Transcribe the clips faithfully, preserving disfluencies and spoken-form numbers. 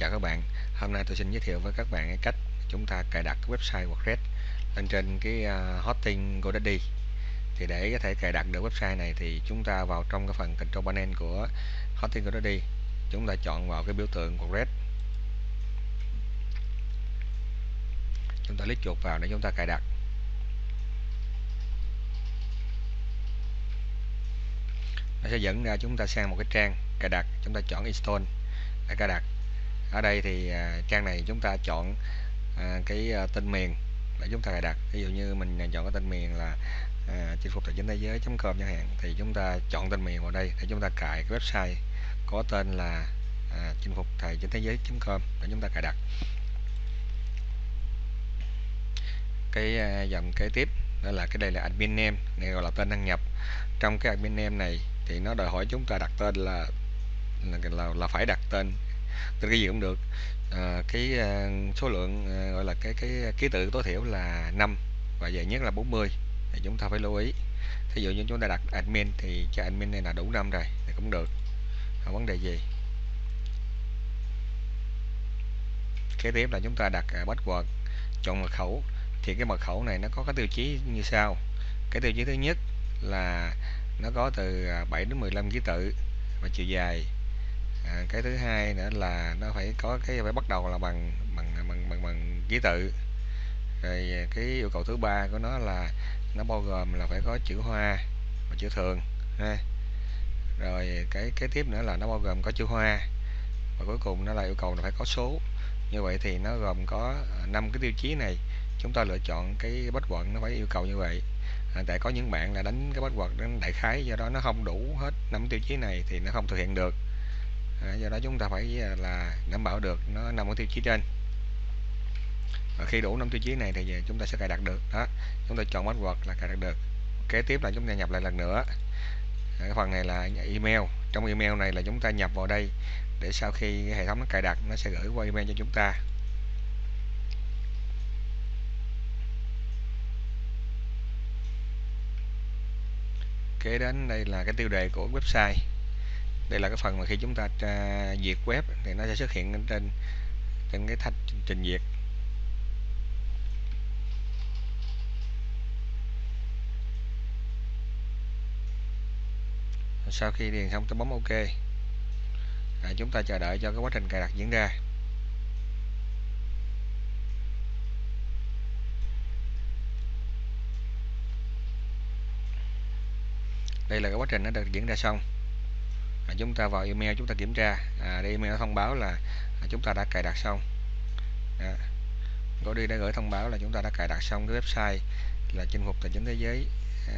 Chào các bạn, hôm nay tôi xin giới thiệu với các bạn cái cách chúng ta cài đặt cái website WordPress lên trên cái hosting GoDaddy. Thì để có thể cài đặt được website này thì chúng ta vào trong cái phần Control Panel của hosting GoDaddy, chúng ta chọn vào cái biểu tượng WordPress, chúng ta click chuột vào để chúng ta cài đặt. Nó sẽ dẫn ra chúng ta sang một cái trang cài đặt, chúng ta chọn Install để cài đặt. Ở đây thì trang này chúng ta chọn cái tên miền để chúng ta cài đặt. Ví dụ như mình chọn cái tên miền là chinh phục tài chính thế giới chấm com chẳng hạn, thì chúng ta chọn tên miền vào đây để chúng ta cài cái website có tên là chinh phục tài chính thế giới chấm com để chúng ta cài đặt. Cái dòng kế tiếp đó là cái đây là admin name, này gọi là tên đăng nhập. Trong cái admin name này thì nó đòi hỏi chúng ta đặt tên là là là, là phải đặt tên tên cái gì cũng được, à, cái à, số lượng à, gọi là cái cái ký tự tối thiểu là năm và dài nhất là bốn mươi, thì chúng ta phải lưu ý. Thí dụ như chúng ta đặt admin thì cho admin này là đủ năm rồi thì cũng được, không vấn đề gì. Kế tiếp là chúng ta đặt à, password, chọn mật khẩu. Thì cái mật khẩu này nó có cái tiêu chí như sau. Cái tiêu chí thứ nhất là nó có từ bảy đến mười lăm ký tự và chiều dài. À, cái thứ hai nữa là nó phải có cái phải bắt đầu là bằng bằng bằng bằng, bằng ký tự. Rồi cái yêu cầu thứ ba của nó là nó bao gồm là phải có chữ hoa và chữ thường ha. Rồi cái cái tiếp nữa là nó bao gồm có chữ hoa, và cuối cùng nó là yêu cầu là phải có số. Như vậy thì nó gồm có năm cái tiêu chí này. Chúng ta lựa chọn cái password nó phải yêu cầu như vậy. À, tại có những bạn là đánh cái password đánh đại khái, do đó nó không đủ hết năm tiêu chí này thì nó không thực hiện được. À, do đó chúng ta phải là đảm bảo được nó nằm ở tiêu chí trên, và khi đủ năm tiêu chí này thì chúng ta sẽ cài đặt được đó. Chúng ta chọn password là cài đặt được. Kế tiếp là chúng ta nhập lại lần nữa. À, cái phần này là email. Trong email này là chúng ta nhập vào đây để sau khi hệ thống nó cài đặt nó sẽ gửi qua email cho chúng ta. Kế đến đây là cái tiêu đề của website. Đây là cái phần mà khi chúng ta duyệt web thì nó sẽ xuất hiện trên trên cái thanh trình duyệt. Sau khi điền xong tôi bấm OK. À, chúng ta chờ đợi cho cái quá trình cài đặt diễn ra. Đây là cái quá trình nó được diễn ra xong. À, chúng ta vào email chúng ta kiểm tra. À, đây email thông báo là à, chúng ta đã cài đặt xong. À, GoDaddy đã gửi thông báo là chúng ta đã cài đặt xong cái website là chinh phục tài chính thế giới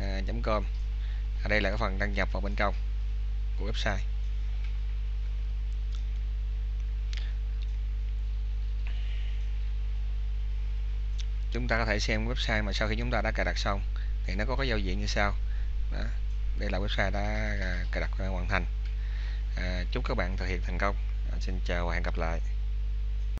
à, .com. À, đây là cái phần đăng nhập vào bên trong của website. Chúng ta có thể xem website mà sau khi chúng ta đã cài đặt xong thì nó có cái giao diện như sau. Đó, đây là website đã cài đặt hoàn thành. À, chúc các bạn thực hiện thành công. À, xin chào và hẹn gặp lại.